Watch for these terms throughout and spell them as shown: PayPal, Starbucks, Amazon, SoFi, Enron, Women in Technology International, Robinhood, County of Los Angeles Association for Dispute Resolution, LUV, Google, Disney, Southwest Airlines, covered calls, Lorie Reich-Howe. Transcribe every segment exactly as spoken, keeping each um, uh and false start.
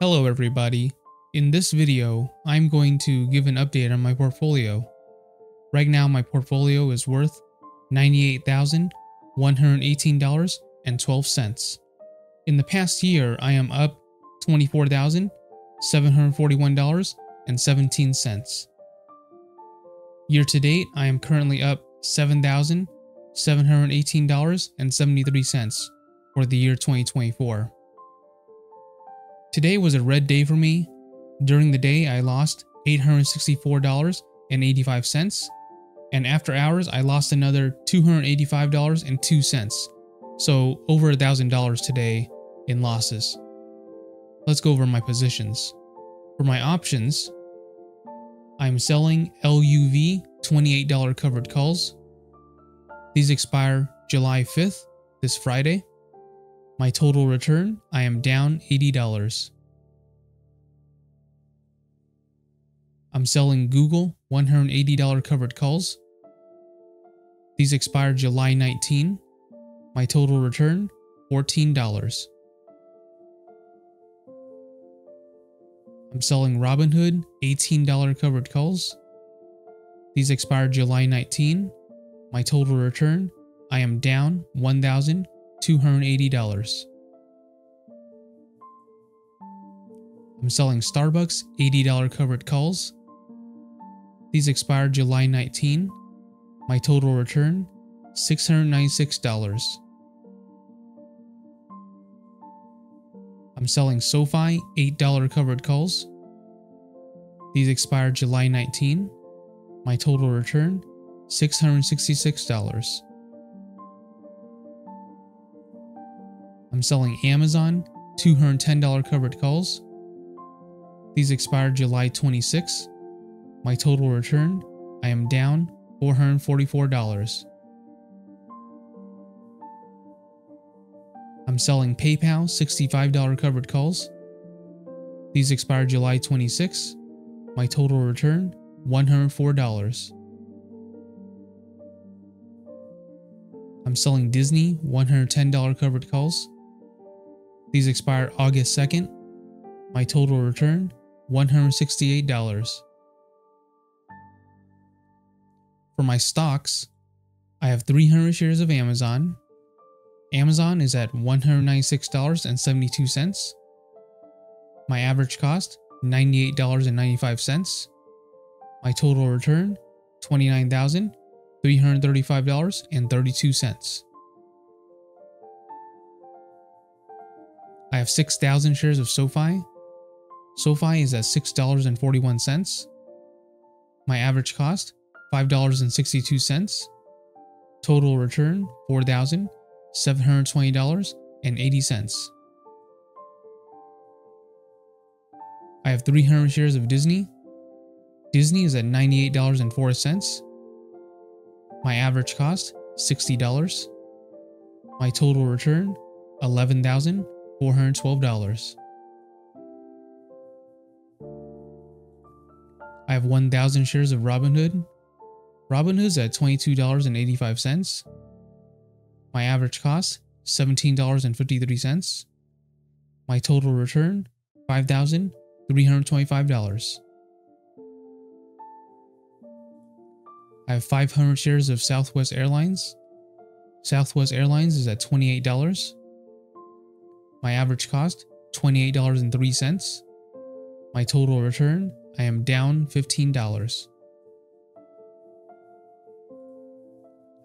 Hello everybody, in this video I'm going to give an update on my portfolio. Right now my portfolio is worth ninety-eight thousand one hundred eighteen dollars and twelve cents. In the past year I am up twenty-four thousand seven hundred forty-one dollars and seventeen cents. Year to date I am currently up seven thousand seven hundred eighteen dollars and seventy-three cents for the year twenty twenty-four. Today was a red day for me. During the day, I lost eight hundred sixty-four dollars and eighty-five cents, and after hours, I lost another two hundred eighty-five dollars and two cents, so over one thousand dollars today in losses. Let's go over my positions. For my options, I'm selling L U V twenty-eight dollar covered calls. These expire July fifth, this Friday. My total return, I am down eighty dollars. I'm selling Google one hundred eighty dollar covered calls. These expire July nineteenth. My total return, fourteen dollars. I'm selling Robinhood eighteen dollar covered calls. These expire July nineteenth. My total return, I am down one thousand two hundred eighty dollars. I'm selling Starbucks eighty dollar covered calls. These expire July nineteenth. My total return, six hundred ninety-six dollars. I'm selling SoFi eight dollar covered calls. These expire July nineteenth. My total return, six hundred sixty-six dollars. I'm selling Amazon two hundred ten dollar covered calls. These expire July twenty-sixth. My total return, I am down four hundred forty-four dollars. I'm selling PayPal sixty-five dollar covered calls. These expire July twenty-sixth. My total return, one hundred four dollars. I'm selling Disney one hundred ten dollar covered calls. These expire August second. My total return, one hundred sixty-eight dollars. For my stocks, I have three hundred shares of Amazon. Amazon is at one hundred ninety-six dollars and seventy-two cents. My average cost, ninety-eight dollars and ninety-five cents. My total return, twenty-nine thousand three hundred thirty-five dollars and thirty-two cents. I have six thousand shares of SoFi. SoFi is at six dollars and forty-one cents. My average cost, five dollars and sixty-two cents. Total return, four thousand seven hundred twenty dollars and eighty cents. I have three hundred shares of Disney. Disney is at ninety-eight dollars and four cents. My average cost, sixty dollars. My total return, eleven thousand four hundred twelve dollars. I have one thousand shares of Robinhood. Robinhood is at twenty-two dollars and eighty-five cents. My average cost, seventeen dollars and fifty-three cents. My total return, five thousand three hundred twenty-five dollars. I have five hundred shares of Southwest Airlines. Southwest Airlines is at twenty-eight dollars. My average cost, twenty-eight dollars and three cents. My total return, I am down fifteen dollars.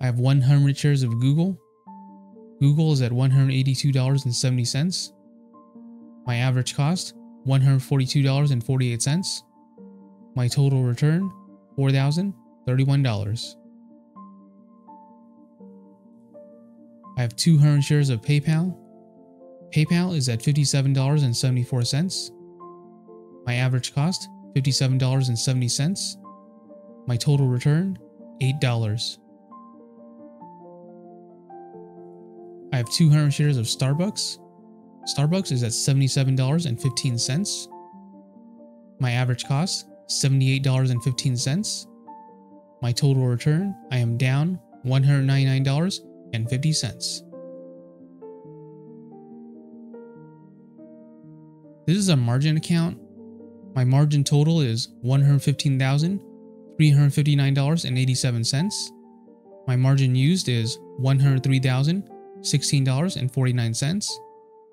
I have one hundred shares of Google. Google is at one hundred eighty-two dollars and seventy cents. My average cost, one hundred forty-two dollars and forty-eight cents. My total return, four thousand thirty-one dollars. I have two hundred shares of PayPal. PayPal is at fifty-seven dollars and seventy-four cents. My average cost, fifty-seven dollars and seventy cents. My total return, eight dollars. I have two hundred shares of Starbucks. Starbucks is at seventy-seven dollars and fifteen cents. My average cost, seventy-eight dollars and fifteen cents. My total return, I am down one hundred ninety-nine dollars and fifty cents. This is a margin account. My margin total is one hundred fifteen thousand three hundred fifty-nine dollars and eighty-seven cents. My margin used is one hundred three thousand sixteen dollars and forty-nine cents,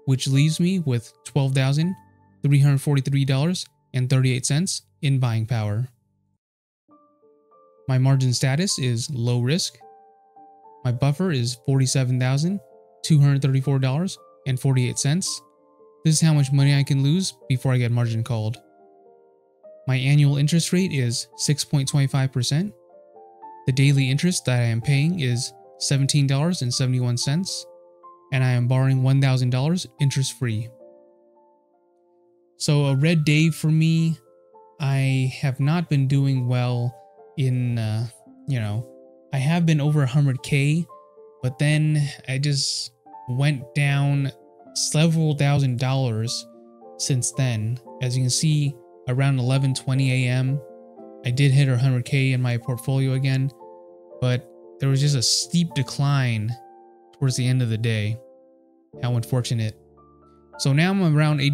which leaves me with twelve thousand three hundred forty-three dollars and thirty-eight cents in buying power. My margin status is low risk. My buffer is forty-seven thousand two hundred thirty-four dollars and forty-eight cents. This is how much money I can lose before I get margin called. My annual interest rate is six point two five percent. The daily interest that I am paying is seventeen dollars and seventy-one cents, and I am borrowing one thousand dollars interest-free. So a red day for me. I have not been doing well in, uh, you know, I have been over one hundred K, but then I just went down several thousand dollars since then. As you can see, around eleven twenty a m, I did hit one hundred K in my portfolio again, but there was just a steep decline towards the end of the day. How unfortunate. So now I'm around eight,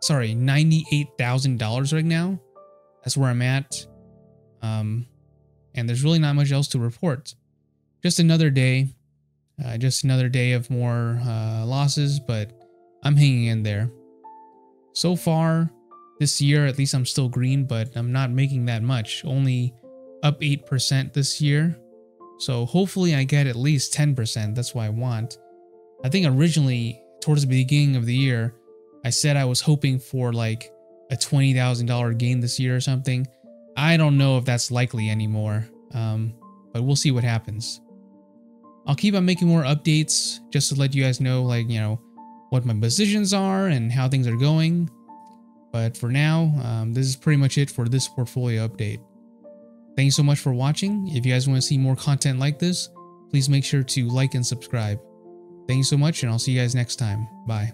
sorry, ninety-eight thousand dollars right now. That's where I'm at. Um, and there's really not much else to report. Just another day, uh, just another day of more uh, losses, but I'm hanging in there. So far this year, at least I'm still green, but I'm not making that much. Only up eight percent this year. So hopefully I get at least ten percent. That's what I want. I think originally towards the beginning of the year, I said I was hoping for like a twenty thousand dollar gain this year or something. I don't know if that's likely anymore, um, but we'll see what happens. I'll keep on making more updates just to let you guys know, like, you know, what my positions are and how things are going. But for now, um, this is pretty much it for this portfolio update. Thank you so much for watching. If you guys want to see more content like this, please make sure to like and subscribe. Thank you so much, and I'll see you guys next time. Bye.